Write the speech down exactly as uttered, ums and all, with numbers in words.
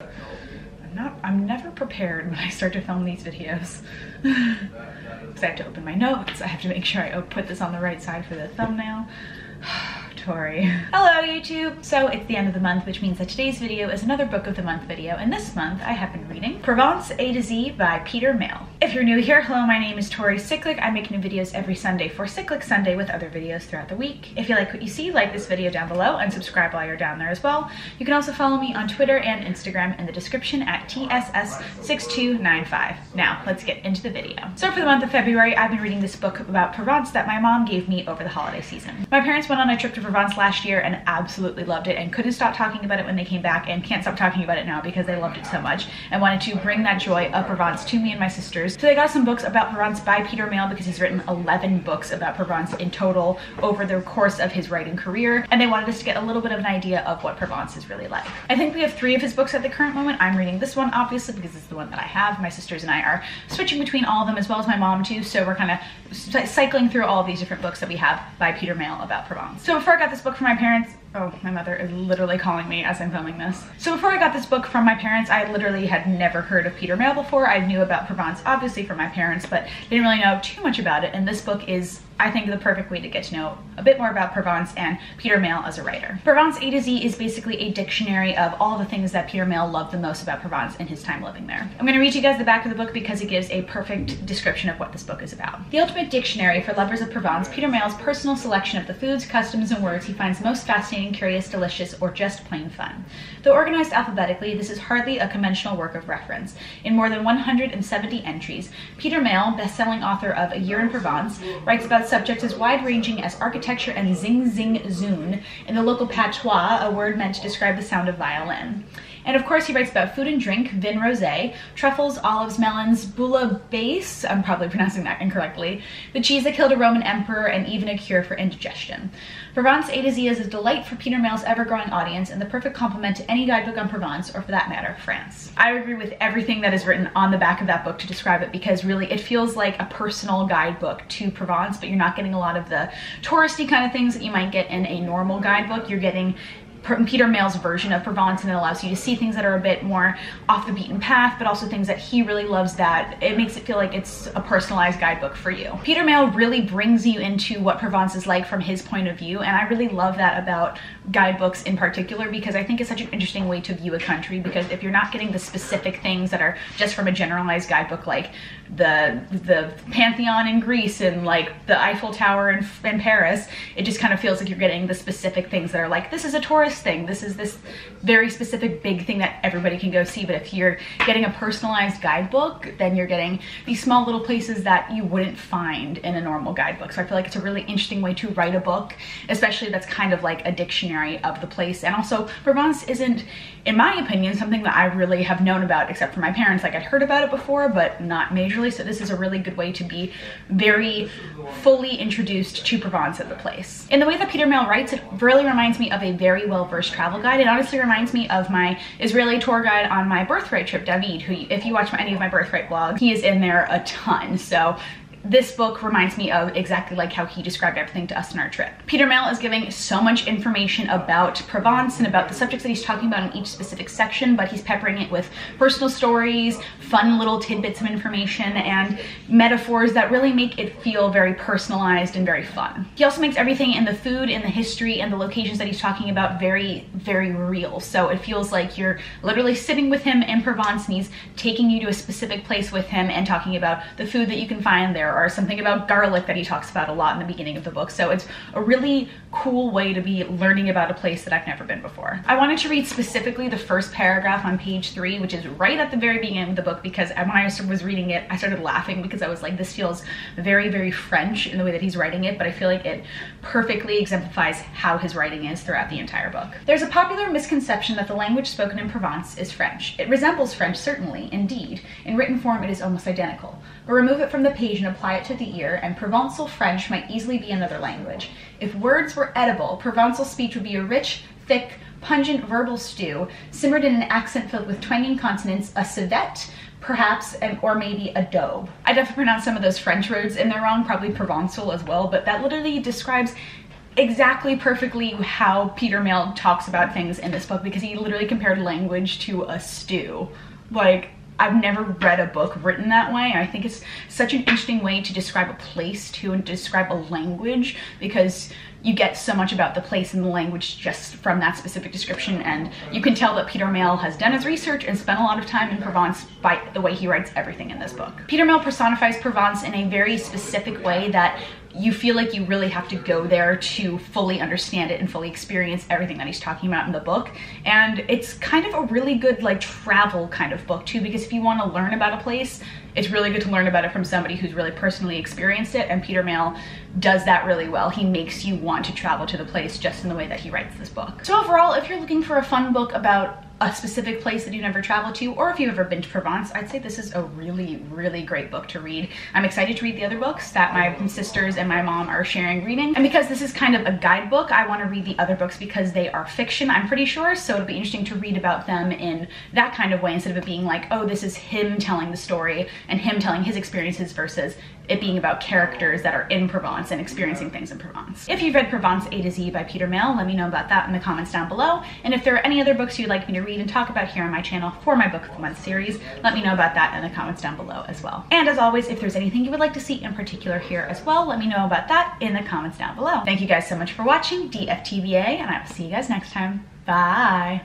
I'm not, I'm never prepared when I start to film these videos. Because I have to open my notes, I have to make sure I put this on the right side for the thumbnail. Tori. Hello YouTube! So it's the end of the month, which means that today's video is another book of the month video, and this month I have been reading Provence A to Z by Peter Mayle. If you're new here, hello, my name is Tori Sicklick. I make new videos every Sunday for Sicklick Sunday with other videos throughout the week. If you like what you see, like this video down below and subscribe while you're down there as well. You can also follow me on Twitter and Instagram in the description at T S S six two nine five. Now let's get into the video. So for the month of February, I've been reading this book about Provence that my mom gave me over the holiday season. My parents went on a trip to Provence last year and absolutely loved it and couldn't stop talking about it when they came back and can't stop talking about it now because they loved it so much and wanted to bring that joy of Provence to me and my sisters. So they got some books about Provence by Peter Mayle because he's written eleven books about Provence in total over the course of his writing career, and they wanted us to get a little bit of an idea of what Provence is really like. I think we have three of his books at the current moment. I'm reading this one obviously because it's the one that I have. My sisters and I are switching between all of them as well as my mom too, so we're kind of cycling through all of these different books that we have by Peter Mayle about Provence. So before I got this book from my parents, oh, my mother is literally calling me as I'm filming this. So before I got this book from my parents, I literally had never heard of Peter Mayle before. I knew about Provence, obviously, from my parents, but didn't really know too much about it. And this book is, I think, the perfect way to get to know a bit more about Provence and Peter Mayle as a writer. Provence A to Z is basically a dictionary of all the things that Peter Mayle loved the most about Provence in his time living there. I'm going to read you guys the back of the book because it gives a perfect description of what this book is about. The ultimate dictionary for lovers of Provence, Peter Mayle's personal selection of the foods, customs, and words he finds most fascinating, curious, delicious, or just plain fun. Though organized alphabetically, this is hardly a conventional work of reference. In more than one hundred seventy entries, Peter Mayle, best-selling author of A Year in Provence, writes about subjects as wide-ranging as architecture and zing zing zoon in the local patois, a word meant to describe the sound of violin. And of course, he writes about food and drink, vin rosé, truffles, olives, melons, bouillabaisse, I'm probably pronouncing that incorrectly, the cheese that killed a Roman emperor, and even a cure for indigestion. Provence A to Z is a delight for Peter Mayle's ever-growing audience and the perfect complement to any guidebook on Provence, or for that matter, France. I agree with everything that is written on the back of that book to describe it, because really it feels like a personal guidebook to Provence, but you're not getting a lot of the touristy kind of things that you might get in a normal guidebook. You're getting Peter Mayle's version of Provence, and it allows you to see things that are a bit more off the beaten path, but also things that he really loves, that it makes it feel like it's a personalized guidebook for you. Peter Mayle really brings you into what Provence is like from his point of view, and I really love that about guidebooks in particular, because I think it's such an interesting way to view a country, because if you're not getting the specific things that are just from a generalized guidebook, like the the Pantheon in Greece and like the Eiffel Tower in, in Paris, it just kind of feels like you're getting the specific things that are like, this is a tourist thing, this is this very specific big thing that everybody can go see. But if you're getting a personalized guidebook, then you're getting these small little places that you wouldn't find in a normal guidebook. So I feel like it's a really interesting way to write a book, especially that's kind of like a dictionary of the place. And also, Provence isn't, in my opinion, something that I really have known about except for my parents. Like, I'd heard about it before, but not majorly. So this is a really good way to be very fully introduced to Provence as a place. In the way that Peter Mayle writes, it really reminds me of a very well first travel guide. It honestly reminds me of my Israeli tour guide on my birthright trip, David, who, if you watch my, any of my birthright vlogs, he is in there a ton. So this book reminds me of exactly like how he described everything to us in our trip. Peter Mayle is giving so much information about Provence and about the subjects that he's talking about in each specific section, but he's peppering it with personal stories, fun little tidbits of information, and metaphors that really make it feel very personalized and very fun. He also makes everything in the food and the history and the locations that he's talking about very, very real. So it feels like you're literally sitting with him in Provence and he's taking you to a specific place with him and talking about the food that you can find there, or something about garlic that he talks about a lot in the beginning of the book. So it's a really cool way to be learning about a place that I've never been before. I wanted to read specifically the first paragraph on page three, which is right at the very beginning of the book, because when I was reading it, I started laughing because I was like, this feels very, very French in the way that he's writing it, but I feel like it perfectly exemplifies how his writing is throughout the entire book. There's a popular misconception that the language spoken in Provence is French. It resembles French, certainly, indeed. In written form, it is almost identical. But remove it from the page and apply Apply it to the ear, and Provençal French might easily be another language. If words were edible, Provençal speech would be a rich, thick, pungent verbal stew, simmered in an accent filled with twanging consonants, a civet, perhaps, and or maybe a daube. I definitely pronounced some of those French words in there wrong, probably Provençal as well, but that literally describes exactly perfectly how Peter Mayle talks about things in this book, because he literally compared language to a stew. Like, I've never read a book written that way. I think it's such an interesting way to describe a place too, and describe a language, because you get so much about the place and the language just from that specific description. And you can tell that Peter Mayle has done his research and spent a lot of time in Provence by the way he writes everything in this book. Peter Mayle personifies Provence in a very specific way that you feel like you really have to go there to fully understand it and fully experience everything that he's talking about in the book. And it's kind of a really good like travel kind of book too, because if you want to learn about a place, it's really good to learn about it from somebody who's really personally experienced it, and Peter Mayle does that really well. He makes you want to travel to the place just in the way that he writes this book. So overall, if you're looking for a fun book about a specific place that you never traveled to, or if you've ever been to Provence, I'd say this is a really, really great book to read. I'm excited to read the other books that my sisters and my mom are sharing reading. And because this is kind of a guidebook, I want to read the other books because they are fiction, I'm pretty sure, so it'll be interesting to read about them in that kind of way, instead of it being like, oh, this is him telling the story and him telling his experiences, versus it being about characters that are in Provence and experiencing things in Provence. If you've read Provence A to Z by Peter Mayle, let me know about that in the comments down below. And if there are any other books you'd like me to read and talk about here on my channel for my Book of the Month series, let me know about that in the comments down below as well. And as always, if there's anything you would like to see in particular here as well, let me know about that in the comments down below. Thank you guys so much for watching. D F T B A, and I will see you guys next time. Bye!